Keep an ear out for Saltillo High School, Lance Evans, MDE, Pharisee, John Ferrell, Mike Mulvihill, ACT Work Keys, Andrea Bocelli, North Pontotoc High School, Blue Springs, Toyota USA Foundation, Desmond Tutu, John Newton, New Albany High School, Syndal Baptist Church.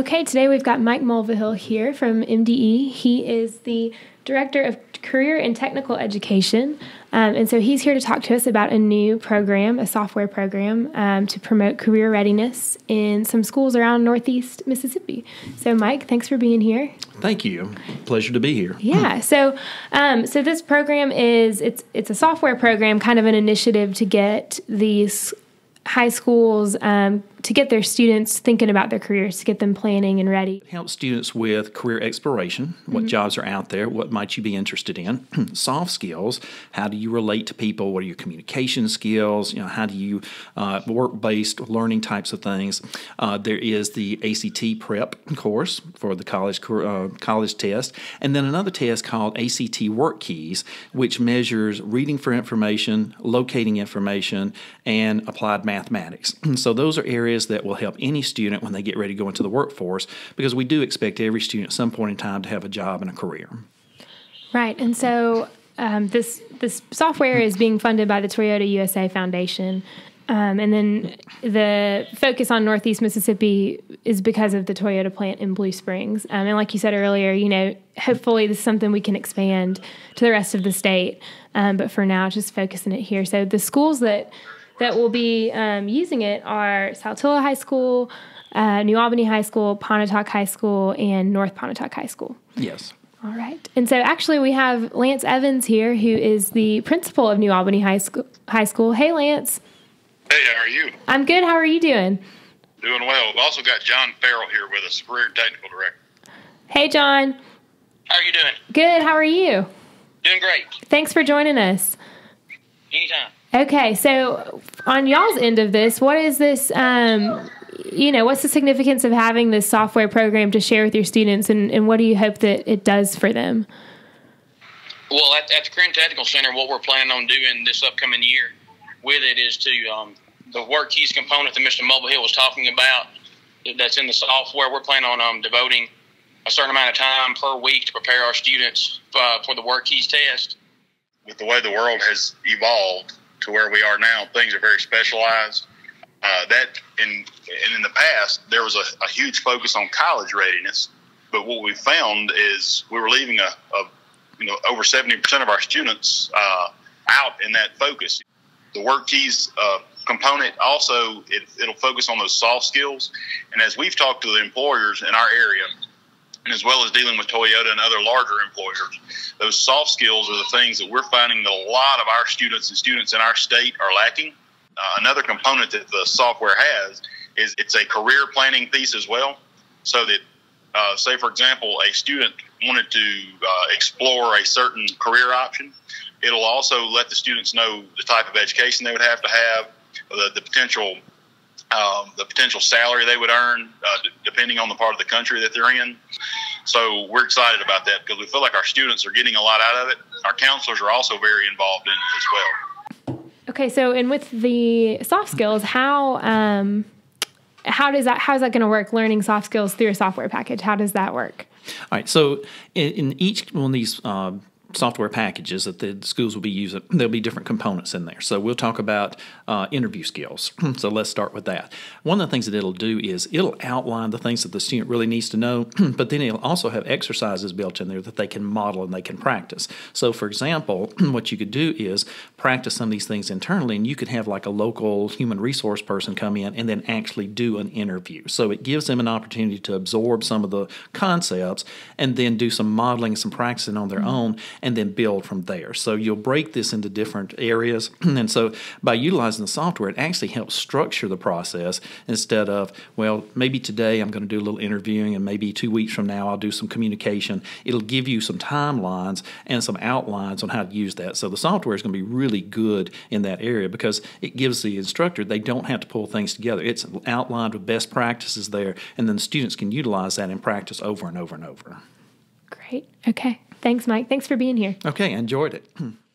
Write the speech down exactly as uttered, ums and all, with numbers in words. Okay, today we've got Mike Mulvihill here from M D E. He is the Director of Career and Technical Education, um, and so he's here to talk to us about a new program, a software program, um, to promote career readiness in some schools around Northeast Mississippi. So Mike, thanks for being here. Thank you. Pleasure to be here. Yeah, so um, so this program is, it's, it's a software program, kind of an initiative to get these high schools um, to get their students thinking about their careers, to get them planning and ready. It helps students with career exploration, what mm-hmm. jobs are out there, what might you be interested in, soft skills, how do you relate to people, what are your communication skills, you know, how do you uh, work-based learning types of things. Uh, there is the A C T prep course for the college, uh, college test, and then another test called A C T Work Keys, which measures reading for information, locating information, and applied math. Mathematics. So those are areas that will help any student when they get ready to go into the workforce, because we do expect every student at some point in time to have a job and a career. Right. And so um, this this software is being funded by the Toyota U S A Foundation. Um, and then the focus on Northeast Mississippi is because of the Toyota plant in Blue Springs. Um, and like you said earlier, you know, hopefully this is something we can expand to the rest of the state. Um, but for now, just focusing it here. So the schools that that will be um, using it are Saltillo High School, uh, New Albany High School, Pontotoc High School, and North Pontotoc High School. Yes. All right. And so actually we have Lance Evans here, who is the principal of New Albany High School. High School. Hey, Lance. Hey, how are you? I'm good. How are you doing? Doing well. We've also got John Ferrell here with us, career technical director. Hey, John. How are you doing? Good. How are you? Doing great. Thanks for joining us. Anytime. Okay, so on y'all's end of this, what is this, um, you know, what's the significance of having this software program to share with your students, and, and what do you hope that it does for them? Well, at, at the Career and Technical Center, what we're planning on doing this upcoming year with it is to, um, the Work Keys component that Mister Mulvihill was talking about that's in the software, we're planning on um, devoting a certain amount of time per week to prepare our students uh, for the Work Keys test. With the way the world has evolved to where we are now, things are very specialized. Uh, that in and in the past, there was a, a huge focus on college readiness, but what we found is we were leaving a, a you know over seventy percent of our students uh, out in that focus. The Work Keys uh, component also it, it'll focus on those soft skills, and as we've talked to the employers in our area, and as well as dealing with Toyota and other larger employers, those soft skills are the things that we're finding that a lot of our students and students in our state are lacking. Uh, another component that the software has is it's a career planning piece as well. So that, uh, say, for example, a student wanted to uh, explore a certain career option, it'll also let the students know the type of education they would have to have, the, the potential Um, the potential salary they would earn uh, depending on the part of the country that they're in. So we're excited about that because we feel like our students are getting a lot out of it. Our counselors are also very involved in it as well. Okay, so and with the soft skills, how um, how does that how is that going to work? Learning soft skills through a software package, how does that work? All right, so in, in each one of these Uh, software packages that the schools will be using, there'll be different components in there. So we'll talk about uh, interview skills. So let's start with that. One of the things that it'll do is it'll outline the things that the student really needs to know, but then it'll also have exercises built in there that they can model and they can practice. So for example, what you could do is practice some of these things internally, and you could have like a local human resource person come in and then actually do an interview. So it gives them an opportunity to absorb some of the concepts and then do some modeling, some practicing on their mm-hmm. own, and then build from there. So you'll break this into different areas. And so by utilizing the software, it actually helps structure the process instead of, well, maybe today I'm going to do a little interviewing and maybe two weeks from now I'll do some communication. It'll give you some timelines and some outlines on how to use that. So the software is going to be really good in that area because it gives the instructor, they don't have to pull things together. It's outlined with best practices there, and then the students can utilize that and practice over and over and over. Great. Okay. Thanks, Mike. Thanks for being here. Okay, enjoyed it.